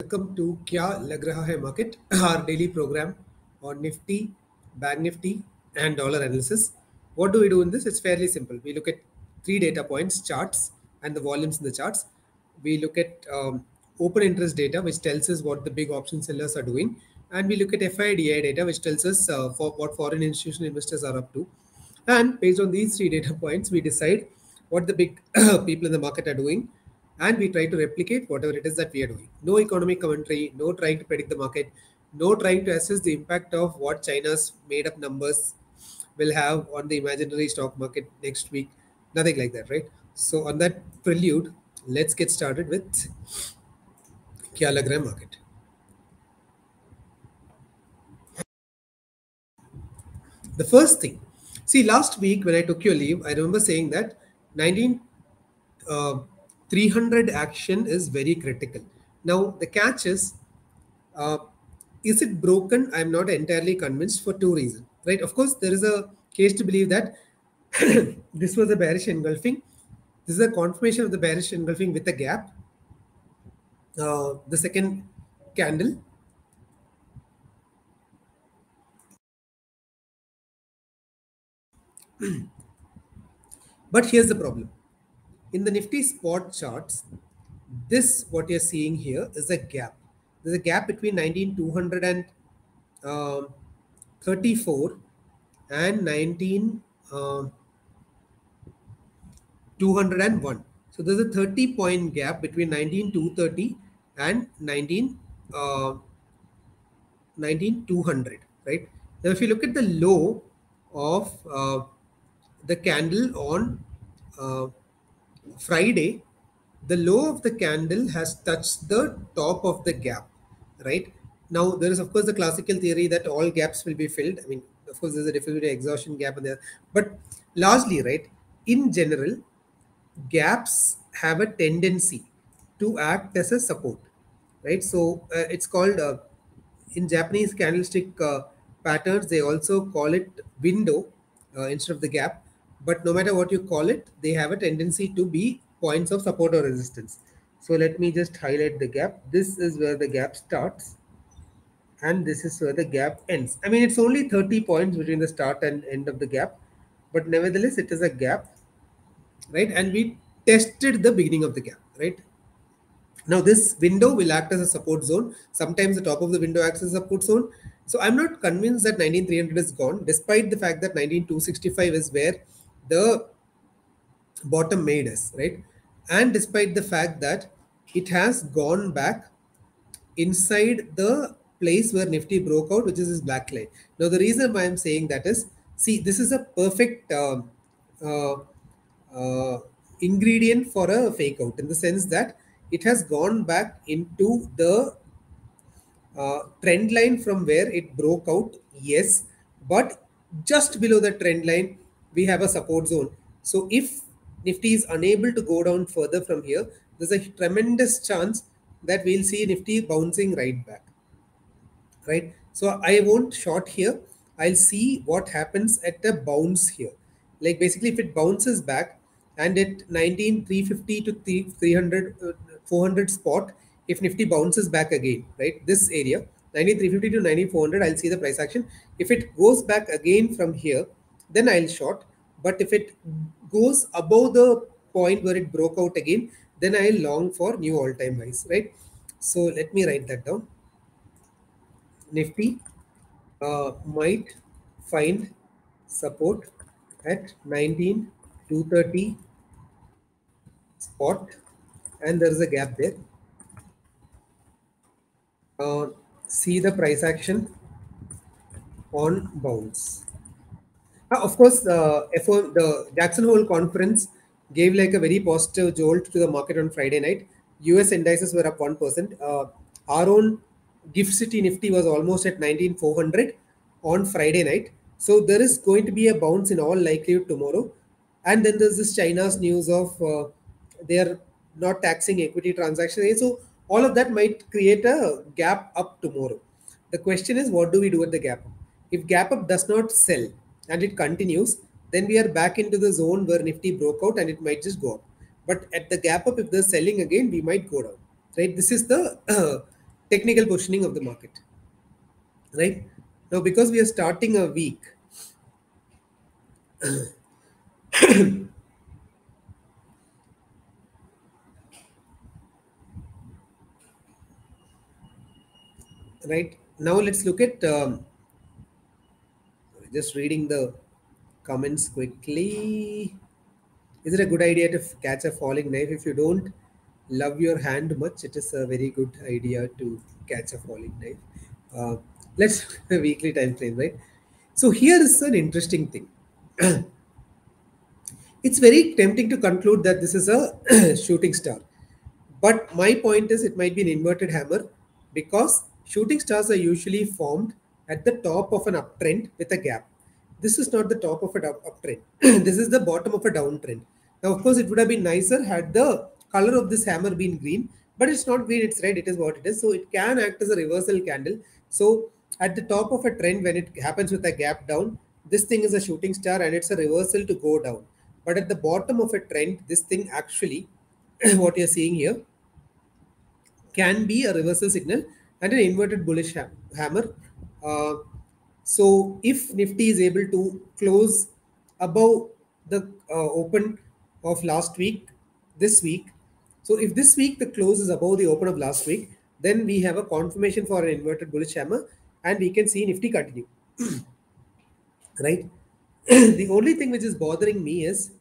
Welcome to Kya Lag Raha Hai Market, our daily program on Nifty, Bank Nifty and dollar analysis. What do we do in this? It's fairly simple. We look at three data points, charts and the volumes in the charts. We look at open interest data, which tells us what the big option sellers are doing. And we look at FII data, which tells us what foreign institutional investors are up to. And based on these three data points, we decide what the big people in the market are doing. And we try to replicate whatever it is that we are doing. No economic commentary, no trying to predict the market, no trying to assess the impact of what China's made-up numbers will have on the imaginary stock market next week. Nothing like that, right? So on that prelude, let's get started with Kya Lag Raha Hai Market. The first thing, see, last week when I took your leave, I remember saying that 300 action is very critical. Now, the catch is it broken? I'm not entirely convinced for two reasons, right? Of course, there is a case to believe that this was a bearish engulfing. This is a confirmation of the bearish engulfing with a gap. The second candle. But here's the problem. In the Nifty spot charts, this, what you're seeing here, is a gap. There's a gap between 19,234 and 19,201. So there's a 30-point gap between 19,230 and 19,200, right? Now, if you look at the low of the candle on Friday, the low of the candle has touched the top of the gap, right? Now, there is, of course, the classical theory that all gaps will be filled. I mean, of course, there's a difference between exhaustion gap and there, but largely, right, in general, gaps have a tendency to act as a support, right? So, it's called, in Japanese candlestick patterns, they also call it window instead of the gap. But no matter what you call it, they have a tendency to be points of support or resistance. So let me just highlight the gap. This is where the gap starts and this is where the gap ends. I mean, it's only 30 points between the start and end of the gap, but nevertheless, it is a gap, right? And we tested the beginning of the gap, right? Now this window will act as a support zone. Sometimes the top of the window acts as a support zone. So I'm not convinced that 19,300 is gone, despite the fact that 19,265 is where the bottom made us, right? And despite the fact that it has gone back inside the place where Nifty broke out, which is this black line. Now, the reason why I'm saying that is, see, this is a perfect ingredient for a fake out, in the sense that it has gone back into the trend line from where it broke out, yes, but just below the trend line, we have a support zone. So if Nifty is unable to go down further from here, there's a tremendous chance that we'll see Nifty bouncing right back, right? So I won't short here. I'll see what happens at the bounce here. Like basically if it bounces back and at 19,350 to 300, 400 spot, if Nifty bounces back again, right? This area, 19,350 to 19,400, I'll see the price action. If it goes back again from here, then I'll short. But if it goes above the point where it broke out again, then I'll long for new all-time highs, right? So let me write that down. Nifty might find support at 19,230 spot, and there is a gap there. See the price action on bounce. Of course, the Jackson Hole conference gave like a very positive jolt to the market on Friday night. US indices were up 1%. Our own Gift City Nifty was almost at 19,400 on Friday night. So there is going to be a bounce in all likelihood tomorrow. And then there's this China's news of they're not taxing equity transactions. So all of that might create a gap up tomorrow. The question is, what do we do at the gap up? If gap up does not sell, and it continues, then we are back into the zone where Nifty broke out and it might just go up. But at the gap up, if they're selling again, we might go down, right? This is the technical positioning of the market, right? Now, because we are starting a week, right? Now let's look at, just reading the comments quickly. Is it a good idea to catch a falling knife? If you don't love your hand much, it is a very good idea to catch a falling knife. Let's weekly time frame, right? So here is an interesting thing. It's very tempting to conclude that this is a shooting star. But my point is it might be an inverted hammer, because shooting stars are usually formed at the top of an uptrend with a gap. This is not the top of an uptrend. This is the bottom of a downtrend. Now, of course, it would have been nicer had the color of this hammer been green, but it's not green, it's red, it is what it is. So it can act as a reversal candle. So at the top of a trend, when it happens with a gap down, this thing is a shooting star and it's a reversal to go down. But at the bottom of a trend, this thing actually, what you're seeing here, can be a reversal signal and an inverted bullish hammer. So if Nifty is able to close above the open of last week, this week, so if this week the close is above the open of last week, then we have a confirmation for an inverted bullish hammer and we can see Nifty continue, right? The only thing which is bothering me is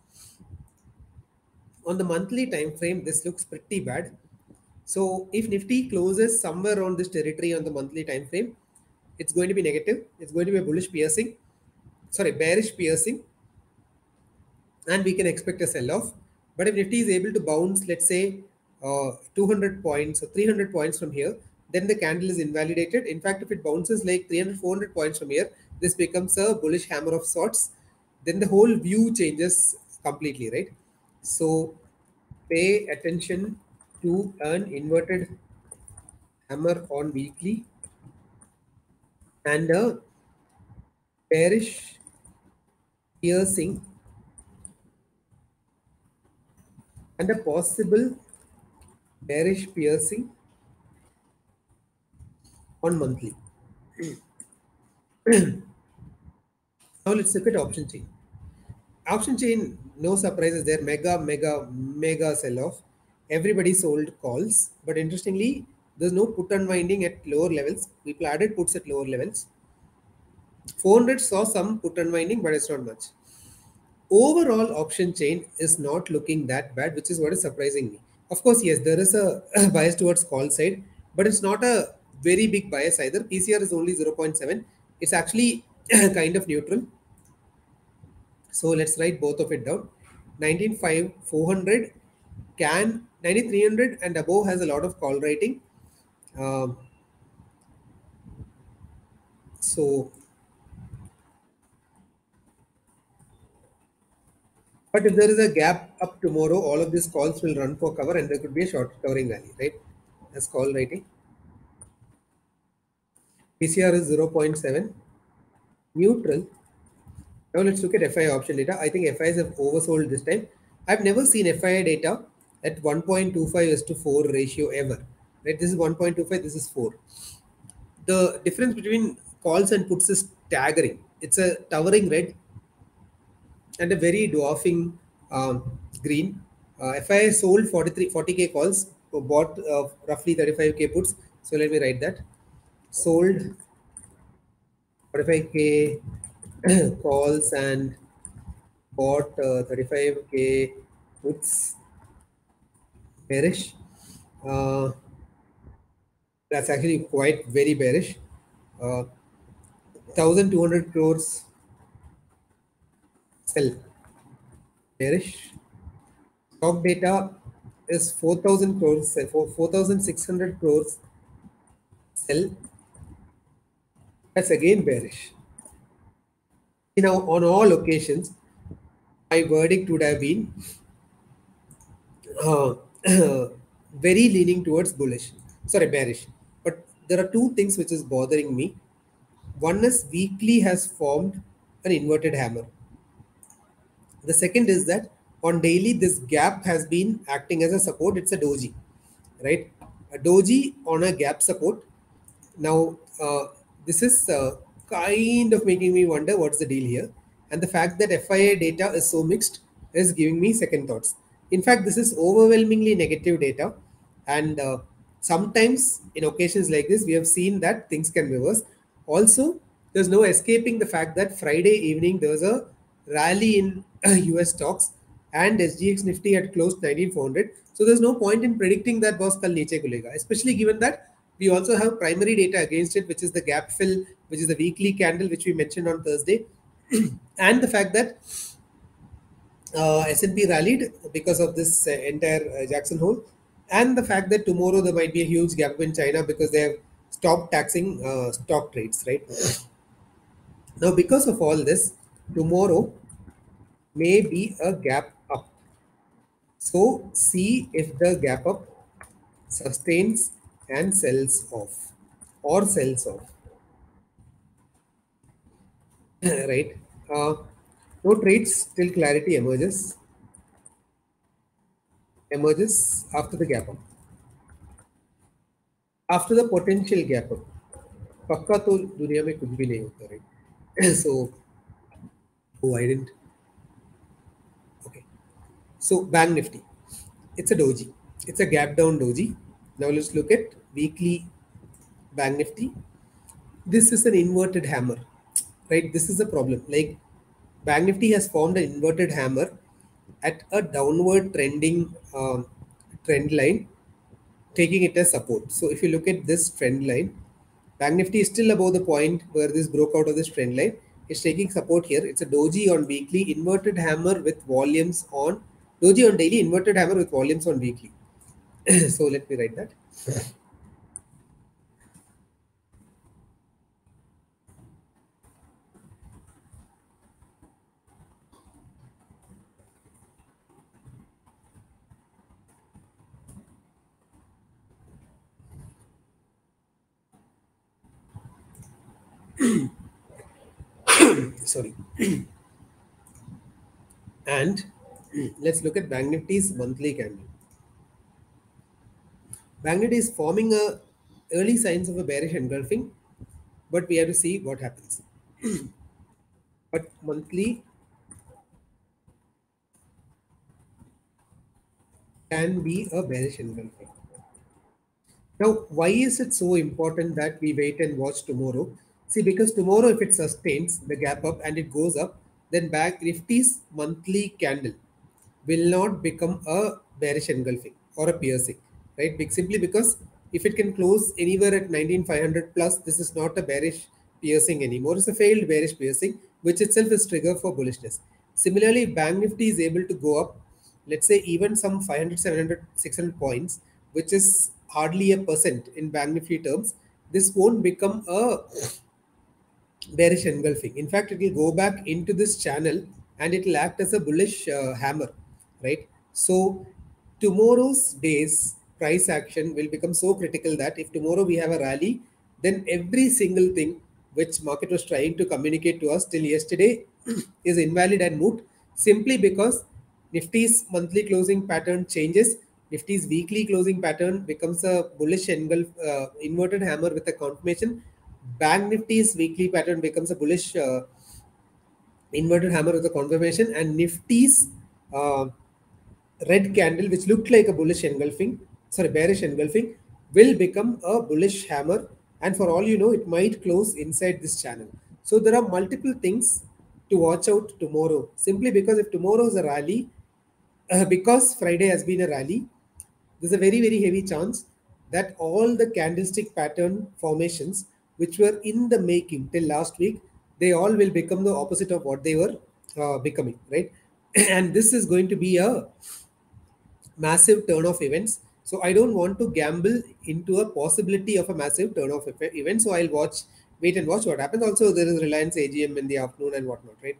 on the monthly time frame, this looks pretty bad. So if Nifty closes somewhere around this territory on the monthly time frame, it's going to be negative. It's going to be a bullish piercing, sorry, bearish piercing, and we can expect a sell-off. But if Nifty is able to bounce, let's say 200 points or 300 points from here, then the candle is invalidated. In fact, if it bounces like 300, 400 points from here, this becomes a bullish hammer of sorts. Then the whole view changes completely, right? So pay attention to an inverted hammer on weekly and a bearish piercing and a possible bearish piercing on monthly. Now let's look at option chain. Option chain, no surprises there. Mega sell-off. Everybody sold calls, but interestingly, there's no put unwinding at lower levels. People added puts at lower levels. 400 saw some put unwinding, but it's not much. Overall, option chain is not looking that bad, which is what is surprising me. Of course, yes, there is a bias towards call side, but it's not a very big bias either. PCR is only 0.7. It's actually kind of neutral. So let's write both of it down. 19.5, 400 can, 9300 and above has a lot of call writing. But if there is a gap up tomorrow, all of these calls will run for cover and there could be a short covering rally, right? That's call writing. PCR is 0.7, neutral. Now let's look at FII option data. I think FIIs have oversold this time. I've never seen FII data at 1.25:4 ratio ever, right? This is 1.25, this is 4. The difference between calls and puts is staggering. It's a towering red and a very dwarfing green. FII sold 40k calls, bought roughly 35k puts. So let me write that. Sold 45k calls and bought 35k puts. Bearish. That's actually quite very bearish. 1,200 crores sell. Bearish. Stock data is 4,000 crores, 4,600 crores sell. That's again bearish. You know, on all occasions, my verdict would have been very leaning towards bearish. But there are two things which is bothering me. One is weekly has formed an inverted hammer. The second is that on daily, this gap has been acting as a support. It's a doji, right? a doji on a gap support. Now, this is kind of making me wonder what's the deal here. And the fact that FII data is so mixed is giving me second thoughts. In fact, this is overwhelmingly negative data. And sometimes in occasions like this, we have seen that things can reverse. Also, there's no escaping the fact that Friday evening, there was a rally in US stocks and SGX Nifty had closed 19,400. So there's no point in predicting that boss kal niche gulega, especially given that we also have primary data against it, which is the gap fill, which is the weekly candle, which we mentioned on Thursday. And the fact that S&P rallied because of this entire Jackson Hole. And the fact that tomorrow there might be a huge gap in China because they have stopped taxing stock trades, right? Now, because of all this, tomorrow may be a gap up. So see if the gap up sustains and sells off or sells off, right? No trades till clarity emerges after the gap up, after the potential gap up. Pakka to duniya mein kuch bhi nahi hota, right? So, oh, I didn't. Okay. So, Bank Nifty. It's a doji. It's a gap down doji. Now let's look at weekly Bank Nifty. This is an inverted hammer, right? This is a problem. Like Bank Nifty has formed an inverted hammer at a downward trending trend line, taking it as support. So if you look at this trend line, Bank Nifty is still above the point where this broke out of this trend line. It's taking support here. It's a doji on weekly, inverted hammer with volumes on doji on daily, inverted hammer with volumes on weekly. So let me write that. Sorry. And let's look at Bank Nifty's monthly candle. Bank Nifty is forming a early signs of a bearish engulfing, but we have to see what happens. But monthly can be a bearish engulfing. Now, why is it so important that we wait and watch tomorrow? See, because tomorrow if it sustains the gap up and it goes up, then Bank Nifty's monthly candle will not become a bearish engulfing or a piercing. Right, simply because if it can close anywhere at 19,500 plus, this is not a bearish piercing anymore. It's a failed bearish piercing, which itself is trigger for bullishness. Similarly, Bank Nifty is able to go up, let's say even some 500, 700, 600 points, which is hardly a percent in Bank Nifty terms. This won't become a bearish engulfing. In fact, it will go back into this channel and it will act as a bullish hammer, right? So tomorrow's days, price action will become so critical that if tomorrow we have a rally, then every single thing which market was trying to communicate to us till yesterday is invalid and moot, simply because Nifty's monthly closing pattern changes, Nifty's weekly closing pattern becomes a bullish engulf, inverted hammer with a confirmation, Bank Nifty's weekly pattern becomes a bullish inverted hammer with a confirmation, and Nifty's red candle, which looked like a bullish engulfing, sorry, bearish engulfing, will become a bullish hammer. And for all you know, it might close inside this channel. So there are multiple things to watch out tomorrow, simply because if tomorrow is a rally, because Friday has been a rally, there's a very, very heavy chance that all the candlestick pattern formations, which were in the making till last week, they all will become the opposite of what they were becoming, right? And this is going to be a massive turn of events. So I don't want to gamble into a possibility of a massive turn-off event. So I'll wait and watch what happens. Also, there is Reliance AGM in the afternoon and whatnot, right?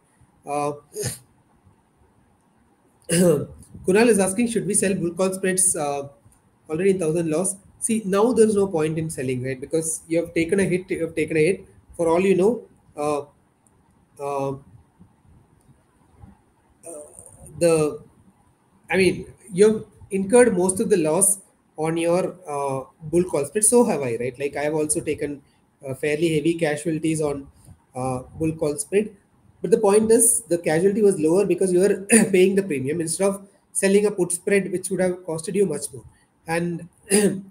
Kunal is asking, should we sell bull call spreads already in 1,000 loss? See, now there's no point in selling, right? Because you have taken a hit, For all you know, I mean, you've incurred most of the loss on your bull call spread. So have I, right? Like I have also taken fairly heavy casualties on bull call spread. But the point is the casualty was lower because you were paying the premium instead of selling a put spread, which would have costed you much more. And when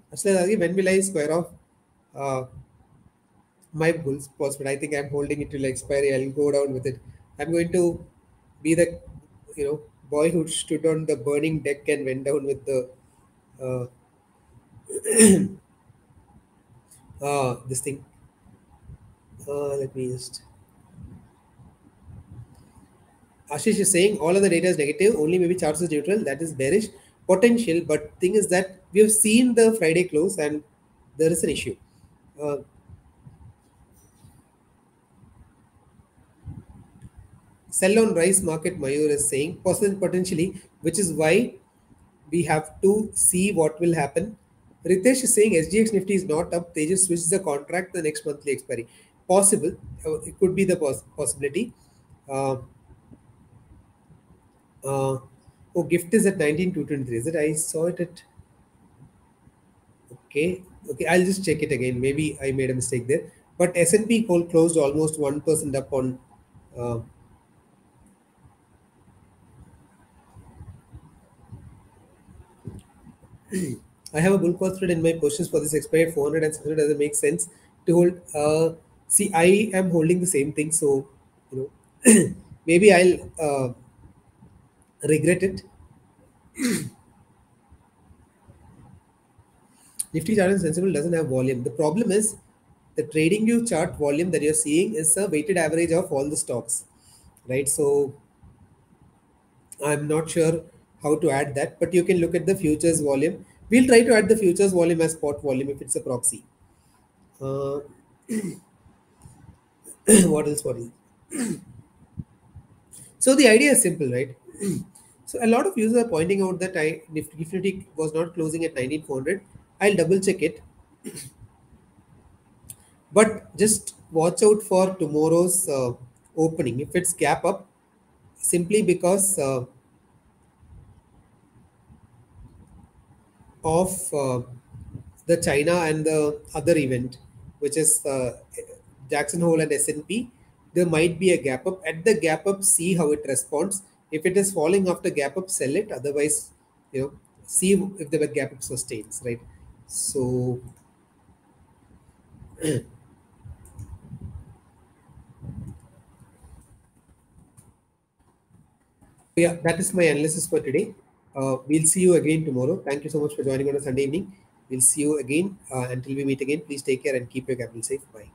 will I square off my bull call spread? I think I'm holding it till expiry. I'll go down with it. I'm going to be the, you know, boy who stood on the burning deck and went down with the this thing. Let me just. Ashish is saying all of the data is negative. Only maybe charts is neutral. That is bearish potential. But thing is that we have seen the Friday close and there is an issue. Sell on rice market, Mayur is saying potentially, which is why we have to see what will happen. Ritesh is saying SGX Nifty is not up. They just switch the contract the next monthly expiry. Possible. It could be the possibility. Oh, gift is at 19,223. Is it? I saw it at. Okay. Okay. I'll just check it again. Maybe I made a mistake there. But S&P closed almost 1% up on. I have a bull call spread in my positions for this expired 400 and 600. Does it make sense to hold? See, I am holding the same thing, so you know, maybe I'll regret it. Nifty chart is sensible, doesn't have volume. The problem is the trading view chart volume that you're seeing is a weighted average of all the stocks, right? So I'm not sure how to add that, but you can look at the futures volume. We'll try to add the futures volume as spot volume if it's a proxy. What else? So the idea is simple, right? So a lot of users are pointing out that Nifty was not closing at 19,400. I'll double check it. But just watch out for tomorrow's opening. If it's gap up, simply because of the China and the other event, which is Jackson Hole and S&P, there might be a gap up. At the gap up, see how it responds. If it is falling after gap up, sell it. Otherwise, you know, see if the gap up sustains, right? So, yeah, that is my analysis for today. We'll see you again tomorrow. Thank you so much for joining on a Sunday evening. We'll see you again. Until we meet again, please take care and keep your capital safe. Bye.